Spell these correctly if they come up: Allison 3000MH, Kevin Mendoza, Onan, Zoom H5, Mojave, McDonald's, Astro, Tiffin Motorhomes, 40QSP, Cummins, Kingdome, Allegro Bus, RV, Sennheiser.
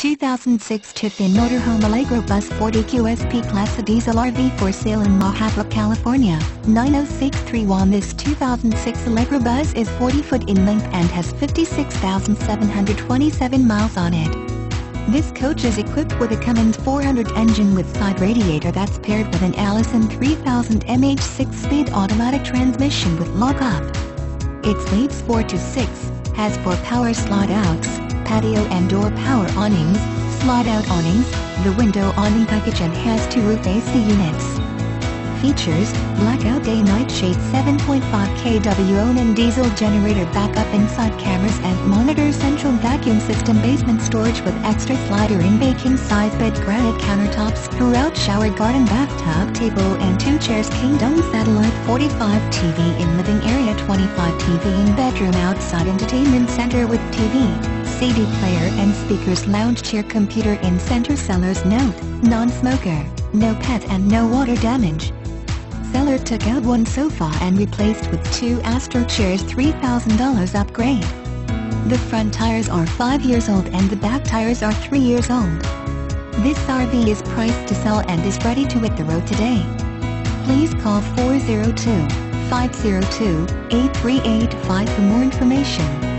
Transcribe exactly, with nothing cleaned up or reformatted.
two thousand six Tiffin Motorhome Allegro Bus forty Q S P Class A Diesel R V for sale in Mojave, California, nine oh six three one. This two thousand six Allegro Bus is forty foot in length and has fifty-six thousand seven hundred twenty-seven miles on it. This coach is equipped with a Cummins four hundred engine with side radiator that's paired with an Allison three thousand M H six-speed automatic transmission with lock-up. It sleeps four to six, has four power slot outs, patio and door power awnings, slide-out awnings, the window awning package, and has two roof A C units. Features: blackout day night shade, seven point five kilowatt Onan diesel generator, backup inside cameras and monitor, central vacuum system, basement storage with extra slider in, baking size bed, granite countertops throughout, shower garden, bathtub table and two chairs, Kingdome satellite, forty-five T V in living area, twenty-five T V in bedroom, outside entertainment center with T V, C D player and speakers, lounge chair, computer in center. Seller's note: non-smoker, no pet and no water damage. Seller took out one sofa and replaced with two Astro chairs, three thousand dollar upgrade. The front tires are five years old and the back tires are three years old. This R V is priced to sell and is ready to hit the road today. Please call four oh two, five oh two, eight three eight five for more information.